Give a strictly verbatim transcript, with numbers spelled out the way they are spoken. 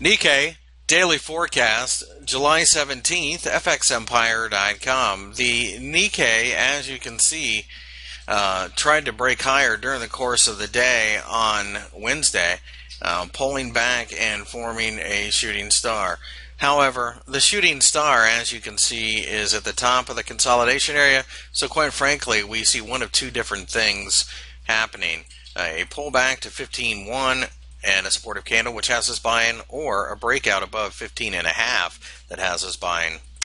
Nikkei Daily Forecast, July seventeenth, F X Empire dot com. The Nikkei, as you can see, uh, tried to break higher during the course of the day on Wednesday, uh, pulling back and forming a shooting star. However, the shooting star, as you can see, is at the top of the consolidation area, so quite frankly, we see one of two different things happening. A pullback to fifteen one and a supportive candle, which has us buying, or a breakout above fifteen and a half that has us buying.